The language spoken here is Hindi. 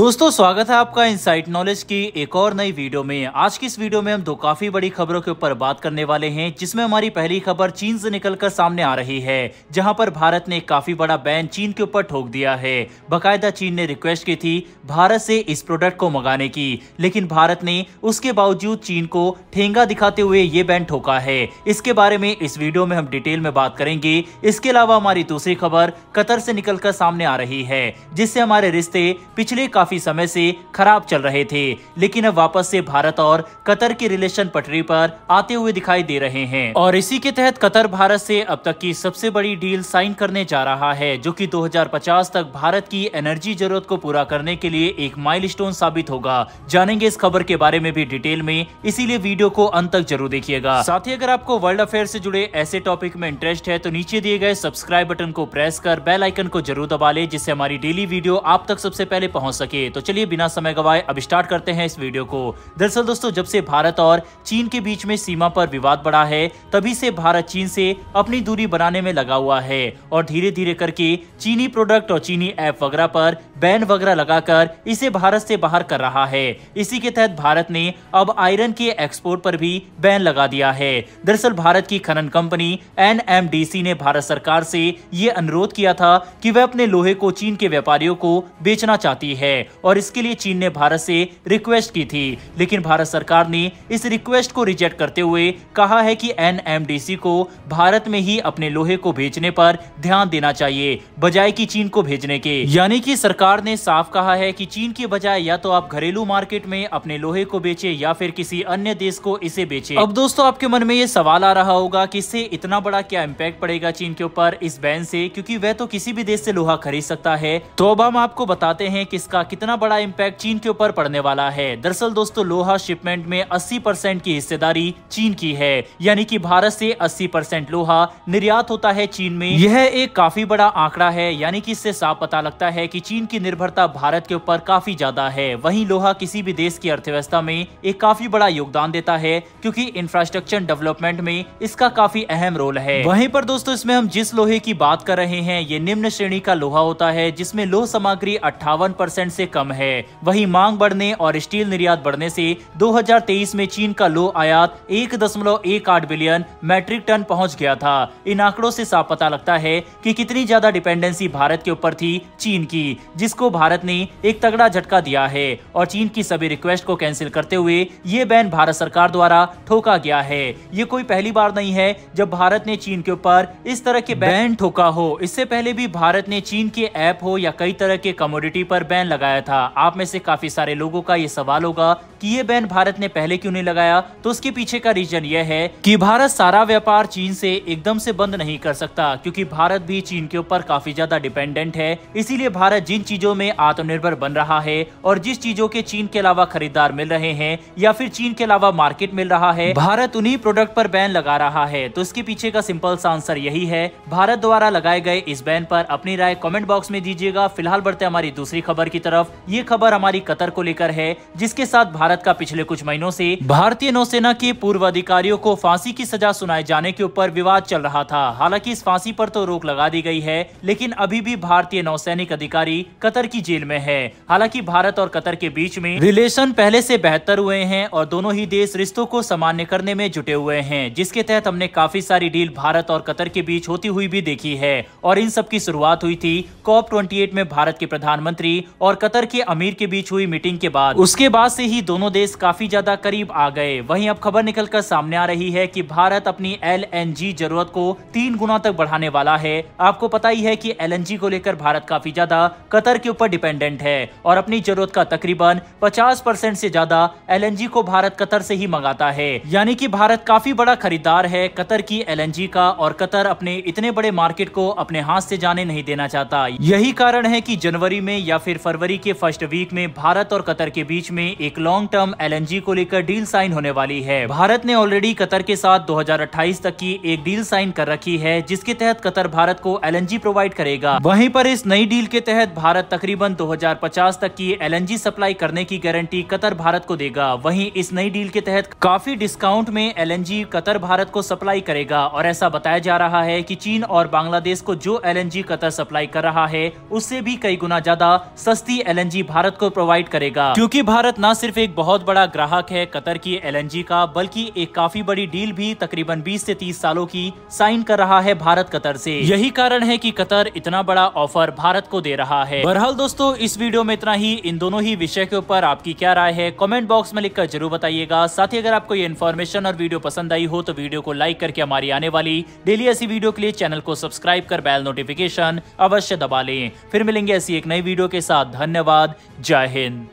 दोस्तों स्वागत है आपका इनसाइट नॉलेज की एक और नई वीडियो में। आज की इस वीडियो में हम दो काफी बड़ी खबरों के ऊपर बात करने वाले हैं, जिसमें हमारी पहली खबर चीन से निकलकर सामने आ रही है, जहां पर भारत ने काफी बड़ा बैन चीन के ऊपर ठोक दिया है। बकायदा चीन ने रिक्वेस्ट की थी भारत से इस प्रोडक्ट को मंगाने की, लेकिन भारत ने उसके बावजूद चीन को ठेंगा दिखाते हुए ये बैन ठोका है। इसके बारे में इस वीडियो में हम डिटेल में बात करेंगे। इसके अलावा हमारी दूसरी खबर कतर से निकलकर सामने आ रही है, जिससे हमारे रिश्ते पिछले काफी समय से खराब चल रहे थे, लेकिन अब वापस से भारत और कतर के रिलेशन पटरी पर आते हुए दिखाई दे रहे हैं। और इसी के तहत कतर भारत से अब तक की सबसे बड़ी डील साइन करने जा रहा है, जो कि 2050 तक भारत की एनर्जी जरूरत को पूरा करने के लिए एक माइलस्टोन साबित होगा। जानेंगे इस खबर के बारे में भी डिटेल में, इसीलिए वीडियो को अंत तक जरूर देखिएगा। साथ ही अगर आपको वर्ल्ड अफेयर से जुड़े ऐसे टॉपिक में इंटरेस्ट है तो नीचे दिए गए सब्सक्राइब बटन को प्रेस कर बेल आइकन को जरूर दबा ले, जिससे हमारी डेली वीडियो आप तक सबसे पहले पहुँच सके। तो चलिए बिना समय गवाए अब स्टार्ट करते हैं इस वीडियो को। दरअसल दोस्तों, जब से भारत और चीन के बीच में सीमा पर विवाद बढ़ा है, तभी से भारत चीन से अपनी दूरी बनाने में लगा हुआ है और धीरे धीरे करके चीनी प्रोडक्ट और चीनी ऐप वगैरह पर बैन वगैरह लगाकर इसे भारत से बाहर कर रहा है। इसी के तहत भारत ने अब आयरन के एक्सपोर्ट पर भी बैन लगा दिया है। दरअसल भारत की खनन कंपनी NMDC ने भारत सरकार से ये अनुरोध किया था कि वह अपने लोहे को चीन के व्यापारियों को बेचना चाहती है, और इसके लिए चीन ने भारत से रिक्वेस्ट की थी, लेकिन भारत सरकार ने इस रिक्वेस्ट को रिजेक्ट करते हुए कहा है कि NMDC को भारत में ही अपने लोहे को भेजने पर ध्यान देना चाहिए, बजाय कि चीन को भेजने के। यानी कि सरकार ने साफ कहा है कि चीन के बजाय या तो आप घरेलू मार्केट में अपने लोहे को बेचे या फिर किसी अन्य देश को इसे बेचे। अब दोस्तों आपके मन में ये सवाल आ रहा होगा कि इससे इतना बड़ा क्या इम्पैक्ट पड़ेगा चीन के ऊपर इस बैन से, क्योंकि वह तो किसी भी देश से लोहा खरीद सकता है। तो अब हम आपको बताते हैं कि इसका कितना बड़ा इम्पैक्ट चीन के ऊपर पड़ने वाला है। दरअसल दोस्तों, लोहा शिपमेंट में 80% की हिस्सेदारी चीन की है, यानी कि भारत से 80% लोहा निर्यात होता है चीन में। यह एक काफी बड़ा आंकड़ा है, यानी कि इससे साफ पता लगता है कि चीन की निर्भरता भारत के ऊपर काफी ज्यादा है। वहीं लोहा किसी भी देश की अर्थव्यवस्था में एक काफी बड़ा योगदान देता है, क्योंकि इंफ्रास्ट्रक्चर डेवलपमेंट में इसका काफी अहम रोल है। वहीं पर दोस्तों, इसमें हम जिस लोहे की बात कर रहे हैं ये निम्न श्रेणी का लोहा होता है, जिसमें लोह सामग्री 58% से कम है। वहीं मांग बढ़ने और स्टील निर्यात बढ़ने से 2023 में चीन का लोह आयात 1.18 बिलियन मैट्रिक टन पहुंच गया था। इन आंकड़ों से साफ पता लगता है कि कितनी ज्यादा डिपेंडेंसी भारत के ऊपर थी चीन की, जिसको भारत ने एक तगड़ा झटका दिया है, और चीन की सभी रिक्वेस्ट को कैंसिल करते हुए ये बैन भारत सरकार द्वारा ठोका गया है। ये कोई पहली बार नहीं है जब भारत ने चीन के ऊपर इस तरह के बैन ठोका हो। इससे पहले भी भारत ने चीन के ऐप हो या कई तरह के कमोडिटी पर बैन लगाया था। आप में से काफी सारे लोगों का ये सवाल होगा कि ये बैन भारत ने पहले क्यों नहीं लगाया, तो उसके पीछे का रीजन यह है कि भारत सारा व्यापार चीन से एकदम से बंद नहीं कर सकता, क्योंकि भारत भी चीन के ऊपर काफी ज्यादा डिपेंडेंट है। इसीलिए भारत जिन चीजों में आत्मनिर्भर बन रहा है और जिस चीजों के चीन के अलावा खरीदार मिल रहे हैं या फिर चीन के अलावा मार्केट मिल रहा है, भारत उन्हीं प्रोडक्ट पर बैन लगा रहा है। तो इसके पीछे का सिंपल सा आंसर यही है। भारत द्वारा लगाए गए इस बैन पर अपनी राय कॉमेंट बॉक्स में दीजिएगा। फिलहाल बढ़ते हमारी दूसरी खबर की तरफ। ये खबर हमारी कतर को लेकर है, जिसके साथ भारत का पिछले कुछ महीनों से भारतीय नौसेना के पूर्व अधिकारियों को फांसी की सजा सुनाए जाने के ऊपर विवाद चल रहा था। हालांकि इस फांसी पर तो रोक लगा दी गई है, लेकिन अभी भी भारतीय नौसैनिक अधिकारी कतर की जेल में है। हालांकि भारत और कतर के बीच में रिलेशन पहले से बेहतर हुए हैं और दोनों ही देश रिश्तों को सामान्य करने में जुटे हुए हैं, जिसके तहत हमने काफी सारी डील भारत और कतर के बीच होती हुई भी देखी है। और इन सब की शुरुआत हुई थी COP28 में भारत के प्रधानमंत्री और कतर के अमीर के बीच हुई मीटिंग के बाद। उसके बाद से ही दोनों देश काफी ज्यादा करीब आ गए। वहीं अब खबर निकलकर सामने आ रही है कि भारत अपनी LNG जरूरत को 3 गुना तक बढ़ाने वाला है। आपको पता ही है कि LNG को लेकर भारत काफी ज्यादा कतर के ऊपर डिपेंडेंट है और अपनी जरूरत का तकरीबन 50% से ज्यादा LNG को भारत कतर से ही मंगाता है। यानी कि भारत काफी बड़ा खरीदार है कतर की LNG का, और कतर अपने इतने बड़े मार्केट को अपने हाथ से जाने नहीं देना चाहता। यही कारण है कि जनवरी में या फिर फरवरी के फर्स्ट वीक में भारत और कतर के बीच में एक लॉन्ग टर्म LNG को लेकर डील साइन होने वाली है। भारत ने ऑलरेडी कतर के साथ 2028 तक की एक डील साइन कर रखी है, जिसके तहत कतर भारत को LNG प्रोवाइड करेगा। वहीं पर इस नई डील के तहत भारत तकरीबन 2050 तक की LNG सप्लाई करने की गारंटी कतर भारत को देगा। वहीं इस नई डील के तहत काफी डिस्काउंट में LNG कतर भारत को सप्लाई करेगा और ऐसा बताया जा रहा है कि चीन और बांग्लादेश को जो LNG कतर सप्लाई कर रहा है उससे भी कई गुना ज्यादा सस्ती LNG भारत को प्रोवाइड करेगा, क्योंकि भारत न सिर्फ एक बहुत बड़ा ग्राहक है कतर की LNG का, बल्कि एक काफी बड़ी डील भी तकरीबन 20 से 30 सालों की साइन कर रहा है भारत कतर से। यही कारण है कि कतर इतना बड़ा ऑफर भारत को दे रहा है। बहरहाल दोस्तों, इस वीडियो में इतना ही। इन दोनों ही विषय के ऊपर आपकी क्या राय है कमेंट बॉक्स में लिखकर जरूर बताइएगा। साथ ही अगर आपको ये इन्फॉर्मेशन और वीडियो पसंद आई हो तो वीडियो को लाइक करके हमारी आने वाली डेली ऐसी वीडियो के लिए चैनल को सब्सक्राइब कर बेल नोटिफिकेशन अवश्य दबा लें। फिर मिलेंगे ऐसी एक नई वीडियो के साथ। धन्यवाद। जय हिंद।